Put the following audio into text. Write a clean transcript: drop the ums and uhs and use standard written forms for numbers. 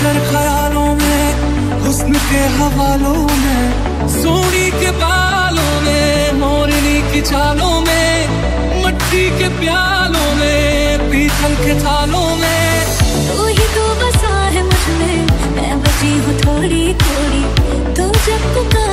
sir ख्यालों में, हुस्न के हवालों में, सोनी के बालों में, मोरनी की चालों में, मट्टी के प्यालों में, पीतल के थालों में, तू ही तो बसा है मुझ में, मैं बची हूँ थोड़ी थोड़ी, तो जब पुकार